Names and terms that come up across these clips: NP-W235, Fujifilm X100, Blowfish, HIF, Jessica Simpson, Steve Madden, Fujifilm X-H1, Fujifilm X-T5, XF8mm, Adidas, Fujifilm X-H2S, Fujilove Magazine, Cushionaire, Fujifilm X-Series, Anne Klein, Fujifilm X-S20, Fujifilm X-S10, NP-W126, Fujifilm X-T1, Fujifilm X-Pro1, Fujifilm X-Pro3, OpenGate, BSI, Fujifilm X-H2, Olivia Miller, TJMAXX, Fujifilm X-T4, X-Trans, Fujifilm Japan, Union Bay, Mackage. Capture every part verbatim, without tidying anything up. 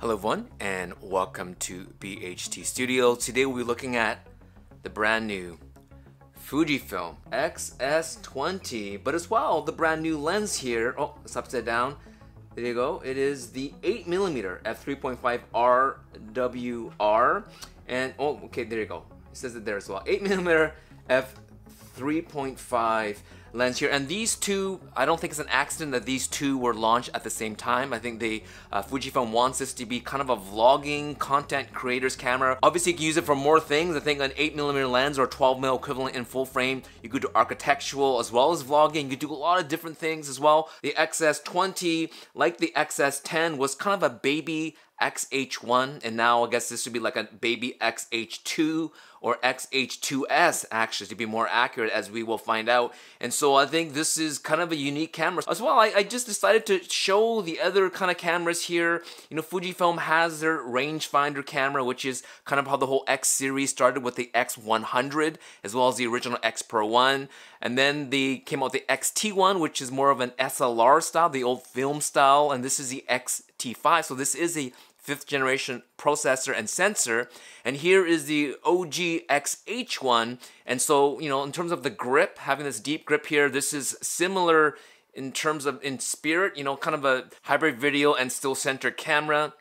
Hello everyone and welcome to B H T Studio. Today we'll be looking at the brand new Fujifilm X S twenty, but as well the brand new lens here. Oh, it's upside down. There you go. It is the eight millimeter f three point five R W R. And oh, okay, there you go. It says it there as well. eight millimeter f three point five lens here, and these two, I don't think it's an accident that these two were launched at the same time. I think they uh, Fujifilm wants this to be kind of a vlogging content creator's camera. Obviously you can use it for more things. I think an eight millimeter lens or twelve millimeter equivalent in full frame, you could do architectural as well as vlogging. You do a lot of different things as well. The X S twenty, like the X S ten, was kind of a baby X H one, and now I guess this would be like a baby X H two or X H two S, actually, to be more accurate, as we will find out. And so I think this is kind of a unique camera as well. I, I just decided to show the other kind of cameras here. You know, Fujifilm has their rangefinder camera, which is kind of how the whole X series started with the X one hundred, as well as the original X Pro one. And then they came out with the X T one, which is more of an S L R style, the old film style, and this is the X T five. So this is a fifth generation processor and sensor, and here is the O G X H one. And so, you know, in terms of the grip, having this deep grip here, this is similar in terms of in spirit, you know, kind of a hybrid video and still center camera.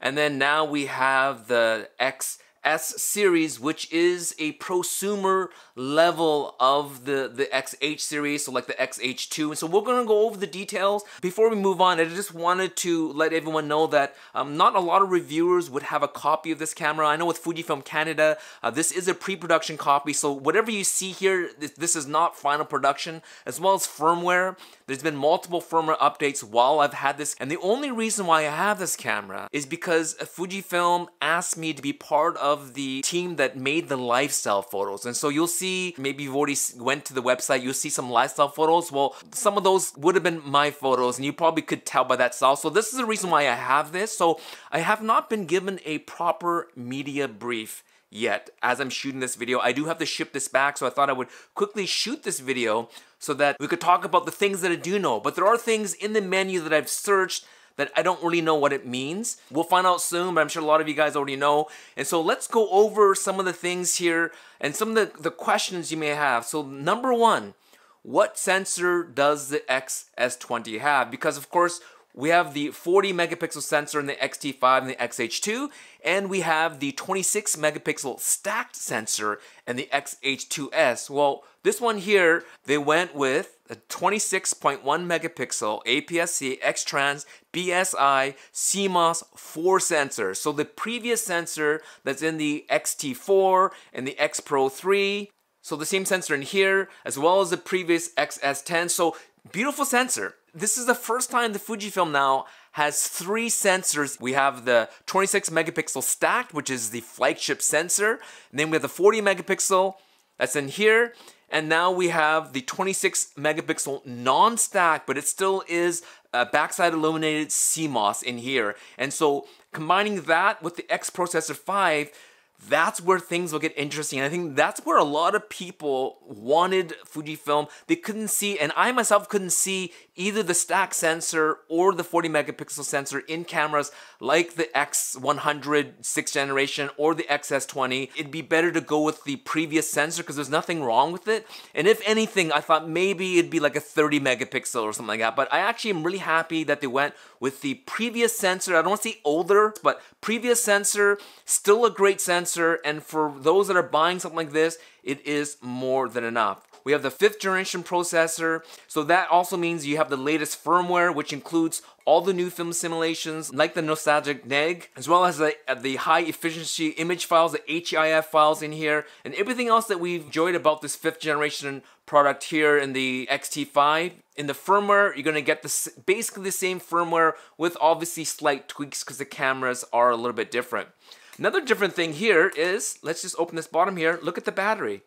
And then now we have the X S series, which is a prosumer level of the, the X H series, so like the X H two. And so we're gonna go over the details. Before we move on, I just wanted to let everyone know that um, not a lot of reviewers would have a copy of this camera. I know with Fujifilm Canada, uh, this is a pre-production copy, so whatever you see here, this, this is not final production, as well as firmware. There's been multiple firmware updates while I've had this, and the only reason why I have this camera is because Fujifilm asked me to be part of the team that made the lifestyle photos. And so you'll see, maybe you've already went to the website, you'll see some lifestyle photos. Well, some of those would have been my photos, and you probably could tell by that style. So this is the reason why I have this. So I have not been given a proper media brief yet as I'm shooting this video. I do have to ship this back, so I thought I would quickly shoot this video so that we could talk about the things that I do know. But there are things in the menu that I've searched that I don't really know what it means. We'll find out soon, but I'm sure a lot of you guys already know. And so let's go over some of the things here and some of the, the questions you may have. So number one, what sensor does the X S twenty have? Because of course, we have the forty megapixel sensor in the X T five and the X H two, and we have the twenty-six megapixel stacked sensor and the X H two S. Well, this one here, they went with a twenty-six point one megapixel A P S C, X-Trans, B S I, C M O S four sensors. So the previous sensor that's in the X T four and the X Pro three, so the same sensor in here, as well as the previous X S ten. So beautiful sensor. This is the first time the Fujifilm now has three sensors. We have the twenty-six megapixel stacked, which is the flagship sensor. And then we have the forty megapixel that's in here. And now we have the twenty-six megapixel non-stacked, but it still is a backside illuminated C M O S in here. And so combining that with the X Processor five, that's where things will get interesting. And I think that's where a lot of people wanted Fujifilm. They couldn't see, and I myself couldn't see either the stack sensor or the forty megapixel sensor in cameras like the X one hundred sixth generation or the X S twenty. It'd be better to go with the previous sensor because there's nothing wrong with it. And if anything, I thought maybe it'd be like a thirty megapixel or something like that. But I actually am really happy that they went with the previous sensor. I don't want to say older, but previous sensor, still a great sensor. And for those that are buying something like this, it is more than enough. We have the fifth generation processor, so that also means you have the latest firmware, which includes all the new film simulations, like the nostalgic N E G, as well as the, the high efficiency image files, the H I F files in here, and everything else that we've enjoyed about this fifth generation product here in the X T five. In the firmware, you're gonna get this, basically the same firmware with obviously slight tweaks because the cameras are a little bit different. Another different thing here is, let's just open this bottom here, look at the battery.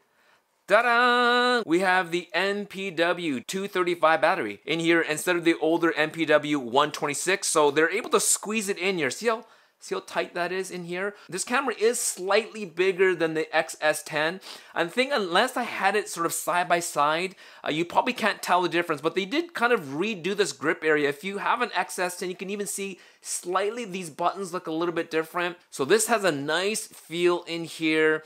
Ta-da! We have the N P W two thirty-five battery in here instead of the older N P W one twenty-six, so they're able to squeeze it in here. See how See how tight that is in here? This camera is slightly bigger than the X S ten. I think unless I had it sort of side by side, uh, you probably can't tell the difference, but they did kind of redo this grip area. If you have an X S ten, you can even see slightly these buttons look a little bit different. So this has a nice feel in here,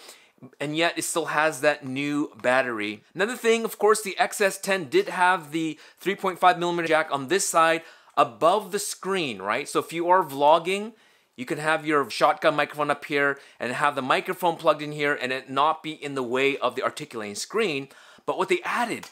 and yet it still has that new battery. Another thing, of course, the X S ten did have the three point five millimeter jack on this side above the screen, right? So if you are vlogging, you can have your shotgun microphone up here and have the microphone plugged in here and it not be in the way of the articulating screen. But what they added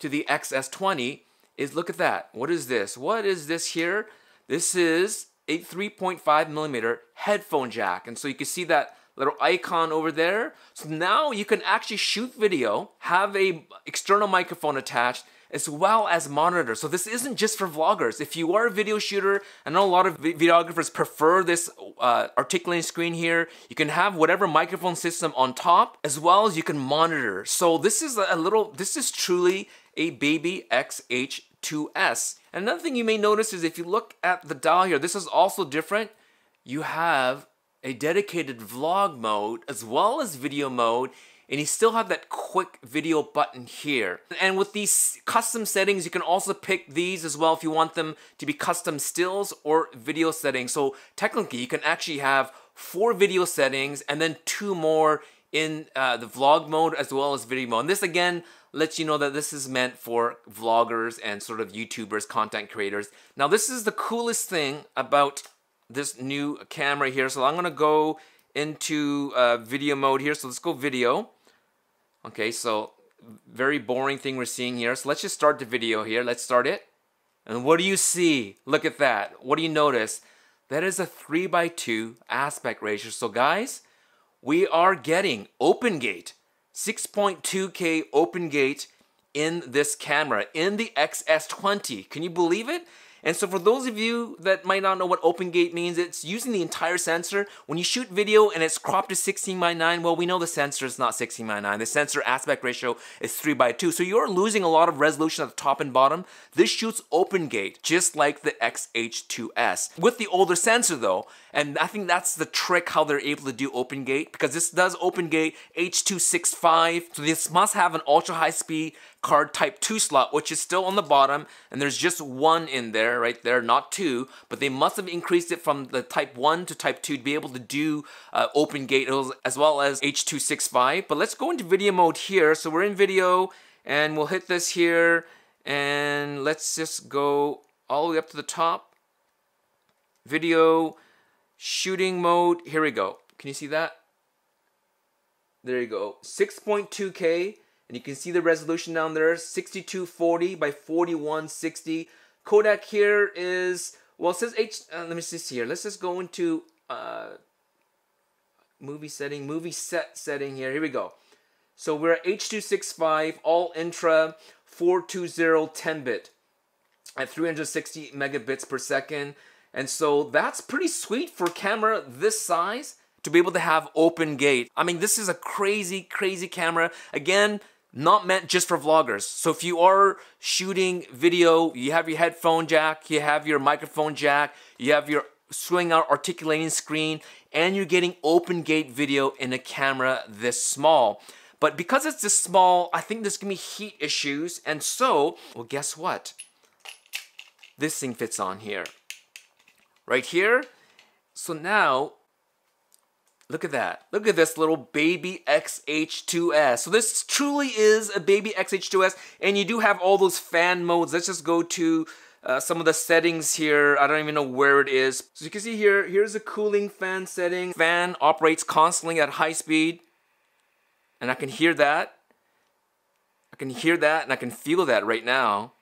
to the X S twenty is, look at that. What is this? What is this here? This is a three point five millimeter headphone jack. And so you can see that little icon over there. So now you can actually shoot video, have a external microphone attached, as well as monitor. So this isn't just for vloggers. If you are a video shooter, I know a lot of videographers prefer this uh, articulating screen here. You can have whatever microphone system on top, as well as you can monitor. So this is a little, this is truly a baby X H two S. And another thing you may notice is if you look at the dial here, this is also different. You have a dedicated vlog mode, as well as video mode, and you still have that quick video button here. And with these custom settings, you can also pick these as well if you want them to be custom stills or video settings. So technically, you can actually have four video settings and then two more in uh, the vlog mode as well as video mode. And this again lets you know that this is meant for vloggers and sort of YouTubers, content creators. Now this is the coolest thing about this new camera here. So I'm gonna go into uh, video mode here. So let's go video. Okay, so very boring thing we're seeing here. So let's just start the video here. Let's start it. And what do you see? Look at that. What do you notice? That is a three by two aspect ratio. So guys, we are getting OpenGate, six point two K OpenGate in this camera, in the X S twenty. Can you believe it? And so for those of you that might not know what OpenGate means, it's using the entire sensor. When you shoot video and it's cropped to sixteen by nine, well, we know the sensor is not sixteen by nine. The sensor aspect ratio is three by two. So you're losing a lot of resolution at the top and bottom. This shoots OpenGate, just like the X H two S. With the older sensor though, and I think that's the trick how they're able to do OpenGate, because this does OpenGate H two sixty-five. So this must have an ultra high speed card type two slot, which is still on the bottom, and there's just one in there, right there, not two, but they must have increased it from the type one to type two to be able to do uh, OpenGate as well as H two sixty-five. But let's go into video mode here. So we're in video, and we'll hit this here, and let's just go all the way up to the top. Video, shooting mode, here we go. Can you see that? There you go, six point two K. And you can see the resolution down there, sixty-two forty by forty-one sixty. Kodak here is, well, it says H, uh, let me see here. Let's just go into uh, movie setting, movie set setting here. Here we go. So we're at H two sixty-five, all intra, four twenty ten bit at three hundred sixty megabits per second. And so that's pretty sweet for a camera this size to be able to have OpenGate. I mean, this is a crazy, crazy camera. Again, not meant just for vloggers. So if you are shooting video, you have your headphone jack, you have your microphone jack, you have your swing out articulating screen, and you're getting OpenGate video in a camera this small. But because it's this small, I think there's gonna be heat issues. And so, well, guess what? This thing fits on here, right here. So now, look at that. Look at this little baby X H two S. So this truly is a baby X H two S, and you do have all those fan modes. Let's just go to uh, some of the settings here. I don't even know where it is. So you can see here, here's a cooling fan setting. Fan operates constantly at high speed, and I can hear that. I can hear that, and I can feel that right now.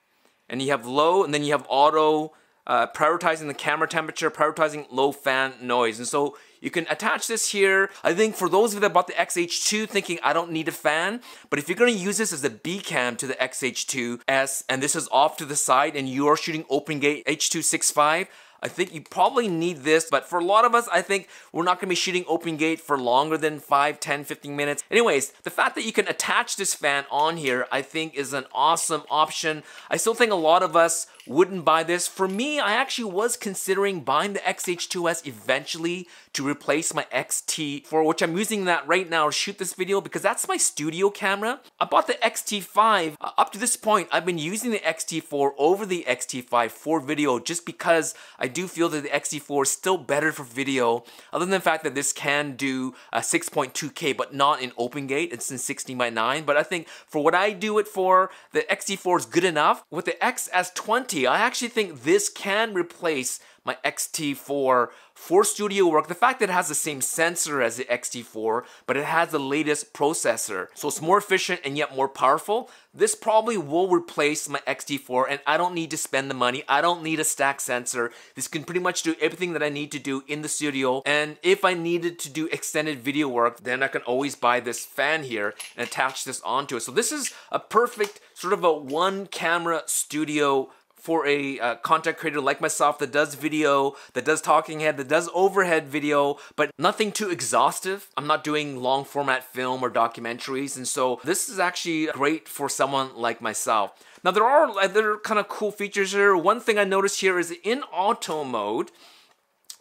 And you have low, and then you have auto, uh, prioritizing the camera temperature, prioritizing low fan noise. And so you can attach this here. I think for those of you that bought the X H two thinking I don't need a fan, but if you're gonna use this as a B cam to the X H two S and this is off to the side and you are shooting OpenGate H two sixty-five, I think you probably need this, but for a lot of us, I think we're not gonna be shooting OpenGate for longer than five, ten, fifteen minutes. Anyways, the fact that you can attach this fan on here, I think is an awesome option. I still think a lot of us wouldn't buy this. For me, I actually was considering buying the X H two S eventually to replace my X T four, which I'm using that right now to shoot this video because that's my studio camera. I bought the X T five. Uh, up to this point, I've been using the X T four over the X T five for video just because I do feel that the X T four is still better for video, other than the fact that this can do uh, six point two K, but not in OpenGate. It's in sixteen by nine, but I think for what I do it for, the X T four is good enough. With the X S twenty, I actually think this can replace my X T four for studio work. The fact that it has the same sensor as the X T four, but it has the latest processor, so it's more efficient and yet more powerful. This probably will replace my X T four, and I don't need to spend the money. I don't need a stack sensor. This can pretty much do everything that I need to do in the studio, and if I needed to do extended video work, then I can always buy this fan here and attach this onto it. So this is a perfect sort of a one camera studio for a uh, content creator like myself that does video, that does talking head, that does overhead video, but nothing too exhaustive. I'm not doing long format film or documentaries, and so this is actually great for someone like myself. Now there are other kind of cool features here. One thing I noticed here is in auto mode,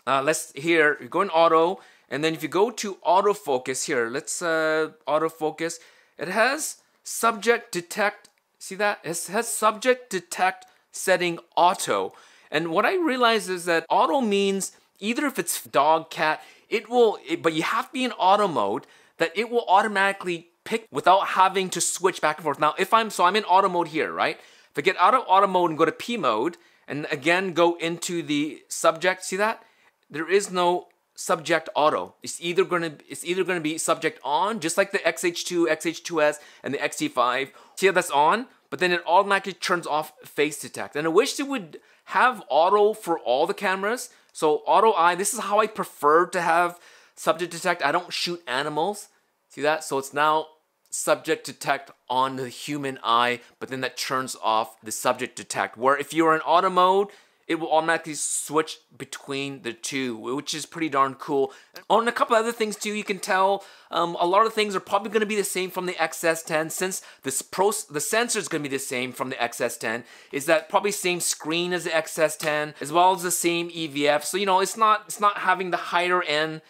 uh, let's here, you go in auto, and then if you go to autofocus here, let's uh, autofocus, it has subject detect, see that? It has subject detect setting auto. And what I realized is that auto means either if it's dog, cat, it will, it, but you have to be in auto mode, that it will automatically pick without having to switch back and forth. Now, if I'm, so I'm in auto mode here, right? If I get out of auto mode and go to P mode, and again, go into the subject, see that? There is no subject auto. It's either gonna, it's either gonna be subject on, just like the X H two, X H two S, and the X T five. See how that's on? But then it automatically turns off face detect. And I wish it would have auto for all the cameras. So auto eye, this is how I prefer to have subject detect. I don't shoot animals, see that? So it's now subject detect on the human eye, but then that turns off the subject detect. Where if you're in auto mode, it will automatically switch between the two, which is pretty darn cool. On a couple other things too, you can tell um, a lot of things are probably gonna be the same from the X S ten, since this pro the sensor is gonna be the same from the X S ten, is that probably same screen as the X S ten, as well as the same E V F. So, you know, it's not, it's not having the higher end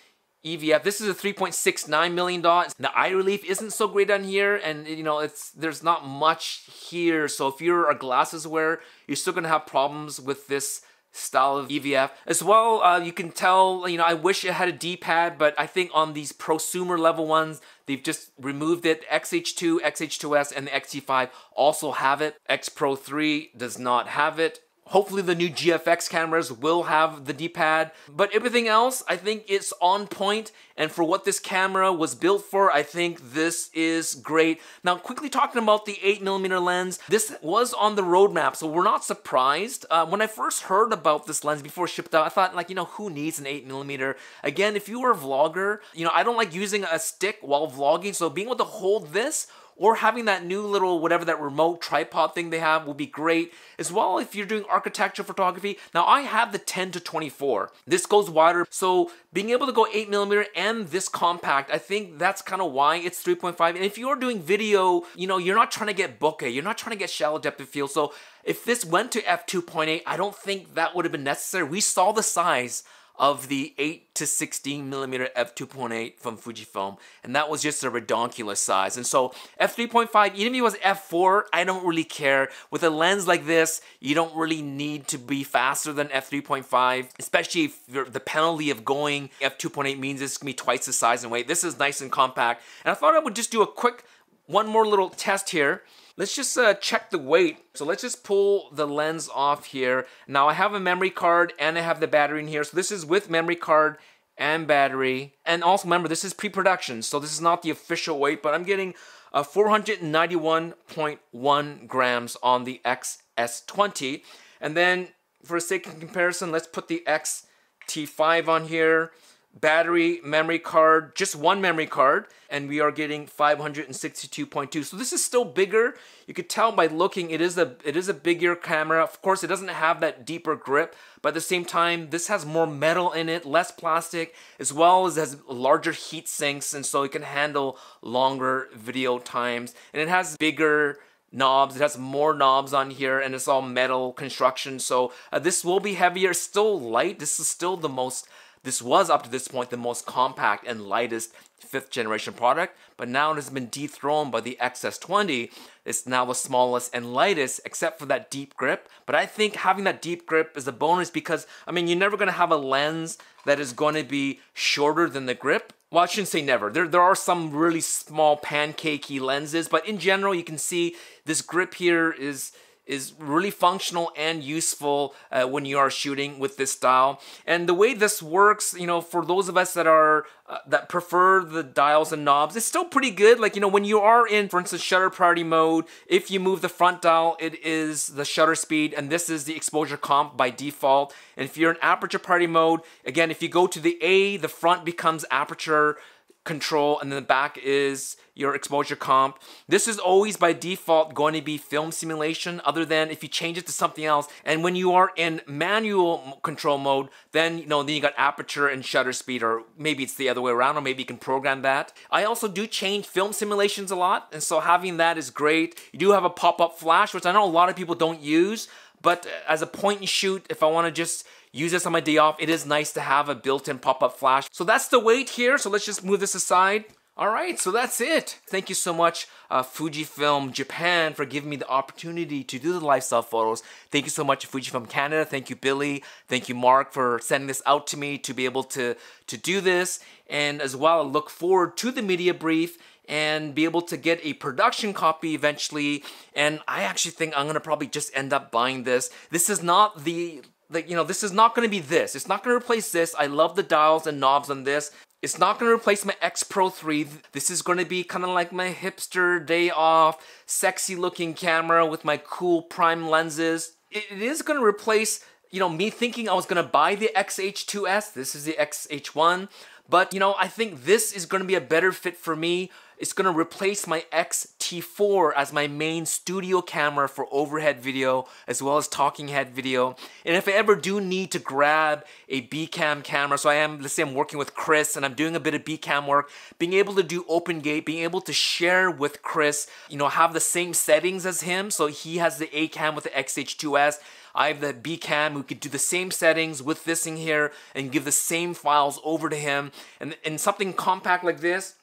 E V F. This is a three point six nine million dots. The eye relief isn't so great on here, and you know, it's, there's not much here. So if you're a glasses wearer, you're still gonna have problems with this style of E V F. As well, uh, you can tell, you know, I wish it had a D-pad, but I think on these prosumer level ones, they've just removed it. X H two, X H two S, and the X T five also have it. X Pro three does not have it. Hopefully the new G F X cameras will have the D-pad, but everything else, I think it's on point, and for what this camera was built for, I think this is great. Now, quickly talking about the eight millimeter lens, this was on the roadmap, so we're not surprised. Uh, when I first heard about this lens before it shipped out, I thought, like, you know, who needs an eight millimeter? Again, if you were a vlogger, you know, I don't like using a stick while vlogging, so being able to hold this or having that new little, whatever that remote tripod thing they have will be great. As well, if you're doing architecture photography, now I have the ten to twenty-four. This goes wider, so being able to go eight millimeter and this compact, I think that's kind of why it's three point five. And if you're doing video, you know, you're not trying to get bokeh, you're not trying to get shallow depth of field. So if this went to f two point eight, I don't think that would have been necessary. We saw the size of the eight to sixteen millimeter f two point eight from Fujifilm, and that was just a redonkulous size. And so f three point five, even if it was f four, I don't really care. With a lens like this, you don't really need to be faster than f three point five, especially if the penalty of going f two point eight means it's gonna be twice the size and weight. This is nice and compact. And I thought I would just do a quick, one more little test here. Let's just uh, check the weight. So let's just pull the lens off here. Now I have a memory card and I have the battery in here. So this is with memory card and battery. And also remember, this is pre-production. So this is not the official weight, but I'm getting uh, four hundred ninety-one point one grams on the X S twenty. And then for the sake of comparison, let's put the X T five on here. Battery, memory card, just one memory card, and we are getting five hundred sixty-two point two. So this is still bigger. You could tell by looking, it is a it is a bigger camera. Of course, it doesn't have that deeper grip, but at the same time, this has more metal in it, less plastic, as well as has larger heat sinks, and so it can handle longer video times, and it has bigger knobs. It has more knobs on here, and it's all metal construction, so uh, this will be heavier. Still light. This is still the most, this was up to this point the most compact and lightest fifth generation product, but now it has been dethroned by the X S twenty. It's now the smallest and lightest except for that deep grip, but I think having that deep grip is a bonus because, I mean, you're never going to have a lens that is going to be shorter than the grip. Well, I shouldn't say never. There, there are some really small pancakey lenses, but in general, you can see this grip here is, is really functional and useful uh, when you are shooting with this style. And the way this works, you know, for those of us that are, uh, that prefer the dials and knobs, it's still pretty good. Like, you know, when you are in, for instance, shutter priority mode, if you move the front dial, it is the shutter speed, and this is the exposure comp by default. And if you're in aperture priority mode, again, if you go to the A, the front becomes aperture control, and then the back is your exposure comp. This is always by default going to be film simulation, other than if you change it to something else. And when you are in manual control mode, then you know, then you got aperture and shutter speed, or maybe it's the other way around, or maybe you can program that. I also do change film simulations a lot, and so having that is great. You do have a pop-up flash, which I know a lot of people don't use, but as a point and shoot, if I want to just use this on my day off, it is nice to have a built-in pop-up flash. So that's the weight here, so let's just move this aside. All right, so that's it. Thank you so much, uh, Fujifilm Japan, for giving me the opportunity to do the lifestyle photos. Thank you so much, Fujifilm Canada. Thank you, Billy. Thank you, Mark, for sending this out to me to be able to, to do this. And as well, I look forward to the media brief and be able to get a production copy eventually. And I actually think I'm gonna probably just end up buying this. This is not the, the you know, this is not gonna be this. It's not gonna replace this. I love the dials and knobs on this. It's not going to replace my X Pro three. This is going to be kind of like my hipster day off, sexy looking camera with my cool prime lenses. It is going to replace, you know, me thinking I was going to buy the X H two S. This is the X H one. But, you know, I think this is going to be a better fit for me. It's going to replace my X T four as my main studio camera for overhead video as well as talking head video. And if I ever do need to grab a B cam camera, so I am, let's say I'm working with Chris and I'm doing a bit of B cam work, being able to do open gate, being able to share with Chris, you know, have the same settings as him. So he has the A cam with the X H two S. I have the B cam. We could do the same settings with this in here and give the same files over to him. And, and something compact like this,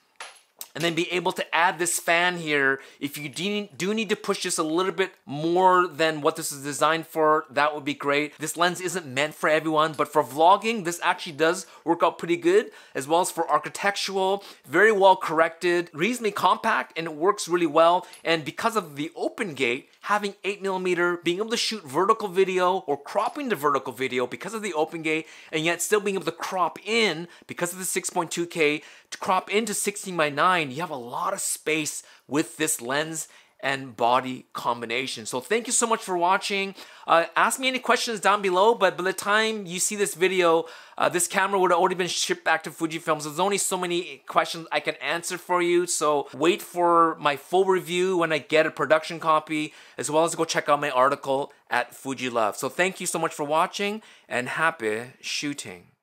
and then be able to add this fan here. If you do need to push this a little bit more than what this is designed for, that would be great. This lens isn't meant for everyone, but for vlogging, this actually does work out pretty good, as well as for architectural, very well corrected, reasonably compact, and it works really well. And because of the open gate, having eight millimeter, being able to shoot vertical video or cropping to vertical video because of the open gate, and yet still being able to crop in because of the six point two K, to crop into sixteen by nine, you have a lot of space with this lens and body combination. So thank you so much for watching. Uh, ask me any questions down below, but by the time you see this video, uh, this camera would have already been shipped back to Fujifilm. So there's only so many questions I can answer for you. So wait for my full review when I get a production copy, as well as go check out my article at Fujilove. So thank you so much for watching, and happy shooting.